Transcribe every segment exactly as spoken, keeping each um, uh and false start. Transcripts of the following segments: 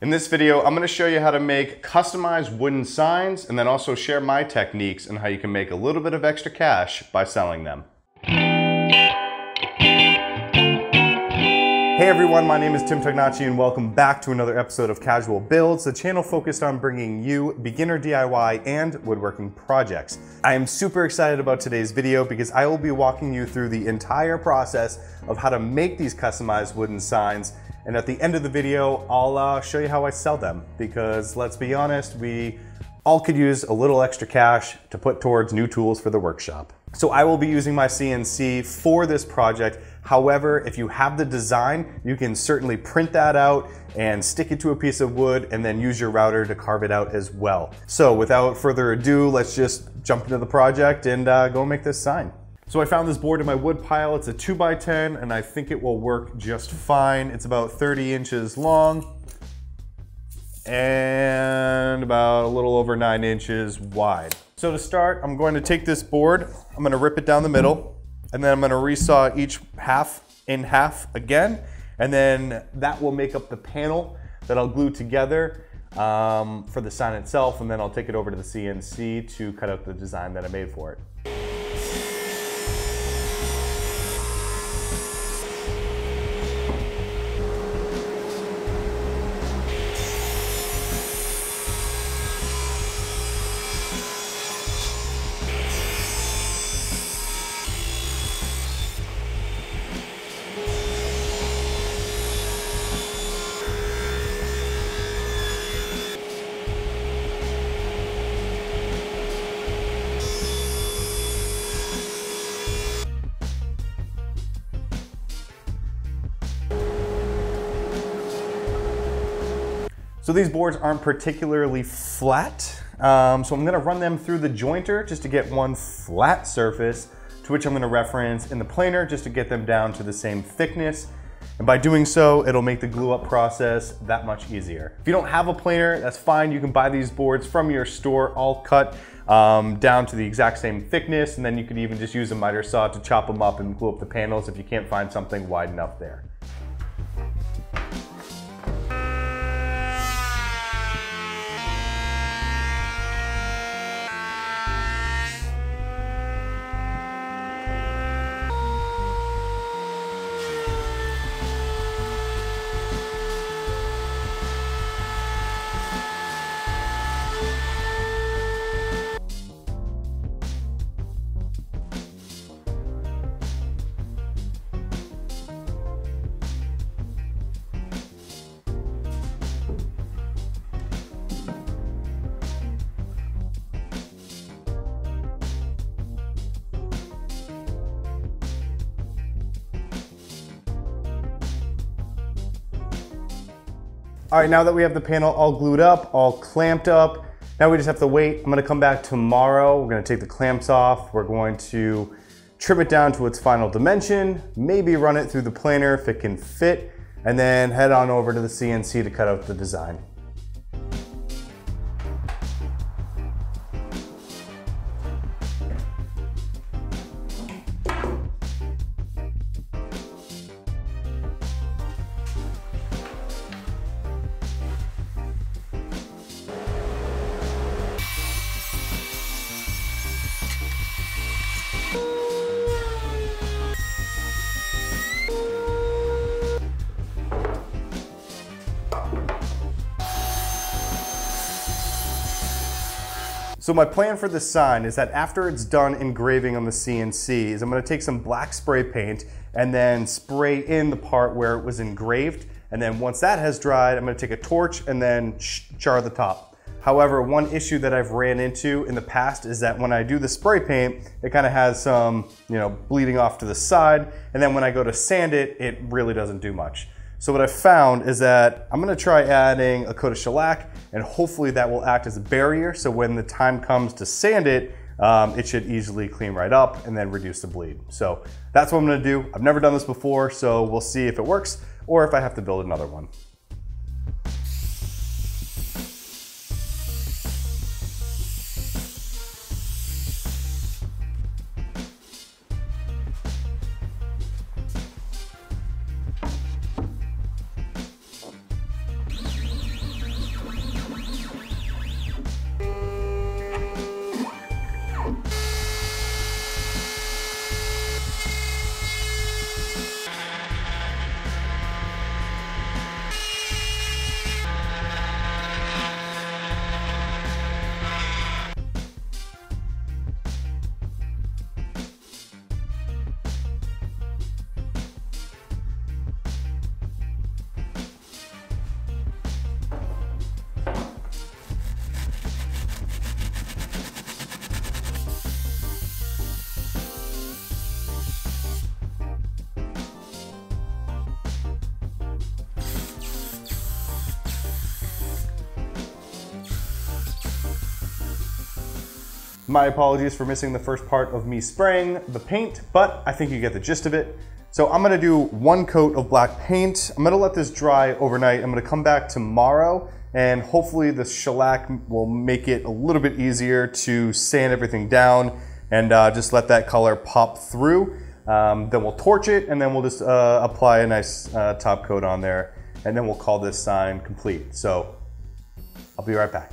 In this video, I'm going to show you how to make customized wooden signs and then also share my techniques and how you can make a little bit of extra cash by selling them. Hey everyone, my name is Tim Tugnacci and welcome back to another episode of Casual Builds, the channel focused on bringing you beginner D I Y and woodworking projects. I am super excited about today's video because I will be walking you through the entire process of how to make these customized wooden signs. And at the end of the video, I'll uh, show you how I sell them, because let's be honest, we all could use a little extra cash to put towards new tools for the workshop. So I will be using my C N C for this project. However, if you have the design, you can certainly print that out and stick it to a piece of wood and then use your router to carve it out as well. So without further ado, let's just jump into the project and uh, go make this sign. So I found this board in my wood pile. It's a two by ten and I think it will work just fine. It's about thirty inches long and about a little over nine inches wide. So to start, I'm going to take this board, I'm gonna rip it down the middle, and then I'm gonna resaw each half in half again, and then that will make up the panel that I'll glue together um, for the sign itself, and then I'll take it over to the C N C to cut out the design that I made for it. So these boards aren't particularly flat, um, so I'm gonna run them through the jointer just to get one flat surface, to which I'm gonna reference in the planer just to get them down to the same thickness. And by doing so, it'll make the glue up process that much easier. If you don't have a planer, that's fine. You can buy these boards from your store, all cut um, down to the exact same thickness, and then you could even just use a miter saw to chop them up and glue up the panels if you can't find something wide enough there. All right, now that we have the panel all glued up, all clamped up, now we just have to wait. I'm gonna come back tomorrow. We're gonna take the clamps off. We're going to trim it down to its final dimension, maybe run it through the planer if it can fit, and then head on over to the C N C to cut out the design. So my plan for this sign is that after it's done engraving on the C N C is I'm gonna take some black spray paint and then spray in the part where it was engraved. And then once that has dried, I'm gonna take a torch and then char the top. However, one issue that I've ran into in the past is that when I do the spray paint, it kind of has some, you know, bleeding off to the side. And then when I go to sand it, it really doesn't do much. So what I've found is that I'm gonna try adding a coat of shellac, and hopefully that will act as a barrier, so when the time comes to sand it, um, it should easily clean right up and then reduce the bleed. So that's what I'm gonna do. I've never done this before, so we'll see if it works or if I have to build another one. My apologies for missing the first part of me spraying the paint, but I think you get the gist of it. So I'm gonna do one coat of black paint. I'm gonna let this dry overnight. I'm gonna come back tomorrow and hopefully the shellac will make it a little bit easier to sand everything down and uh, just let that color pop through. Um, then we'll torch it and then we'll just uh, apply a nice uh, top coat on there, and then we'll call this sign complete. So I'll be right back.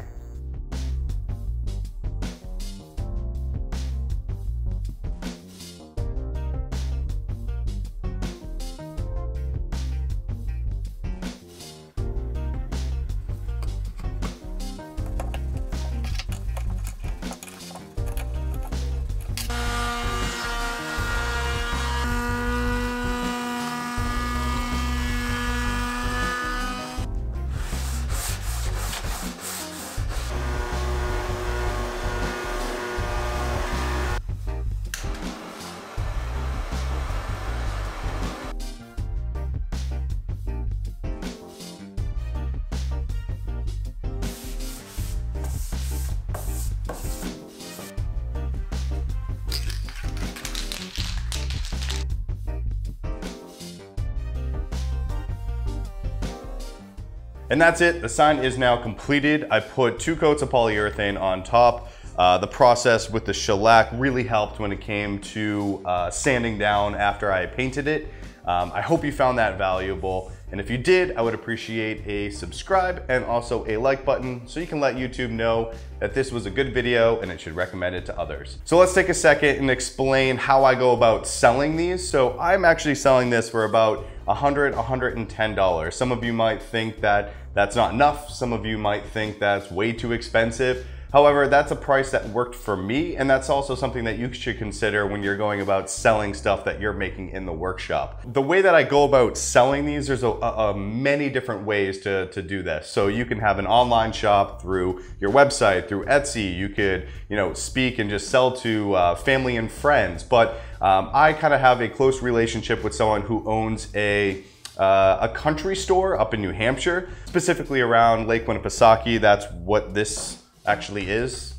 And that's it, the sign is now completed. I put two coats of polyurethane on top. Uh, the process with the shellac really helped when it came to uh, sanding down after I painted it. Um, I hope you found that valuable. And if you did, I would appreciate a subscribe and also a like button so you can let YouTube know that this was a good video and it should recommend it to others. So let's take a second and explain how I go about selling these. So I'm actually selling this for about one hundred, one hundred ten dollars. Some of you might think that that's not enough. Some of you might think that's way too expensive. However, that's a price that worked for me, and that's also something that you should consider when you're going about selling stuff that you're making in the workshop. The way that I go about selling these, there's a, a, a many different ways to, to do this. So you can have an online shop through your website, through Etsy. You could, you know, speak and just sell to uh, family and friends. But um, I kind of have a close relationship with someone who owns a Uh, a country store up in New Hampshire, specifically around Lake Winnipesaukee. That's what this actually is,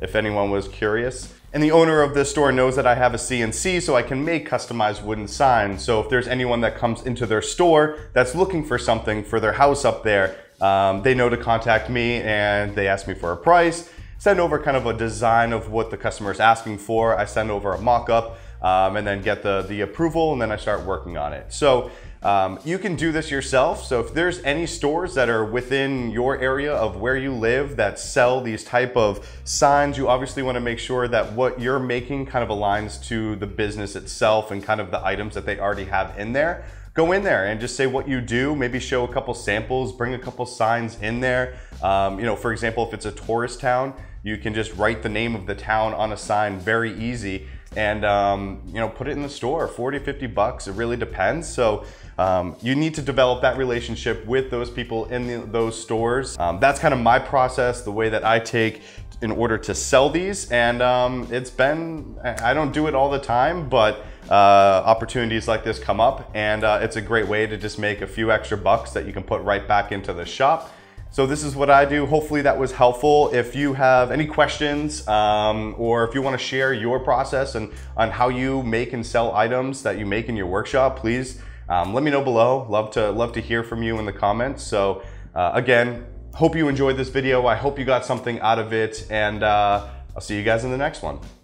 if anyone was curious. And the owner of this store knows that I have a C N C, so I can make customized wooden signs. So if there's anyone that comes into their store that's looking for something for their house up there, um, they know to contact me, and they ask me for a price. Send over kind of a design of what the customer is asking for. I send over a mock-up um, and then get the, the approval, and then I start working on it. So. Um, you can do this yourself. So if there's any stores that are within your area of where you live that sell these type of signs, you obviously want to make sure that what you're making kind of aligns to the business itself and kind of the items that they already have in there. Go in there and just say what you do, maybe show a couple samples, bring a couple signs in there. Um, you know, for example, if it's a tourist town, you can just write the name of the town on a sign, very easy. And um, you know, put it in the store, forty, fifty bucks, it really depends. So um, you need to develop that relationship with those people in the, those stores. Um, that's kind of my process, the way that I take in order to sell these. And um, it's been, I don't do it all the time, but uh, opportunities like this come up, and uh, it's a great way to just make a few extra bucks that you can put right back into the shop. So this is what I do. Hopefully that was helpful. If you have any questions um, or if you want to share your process and on how you make and sell items that you make in your workshop, please um, let me know below. Love to, love to hear from you in the comments. So uh, again, hope you enjoyed this video. I hope you got something out of it, and uh, I'll see you guys in the next one.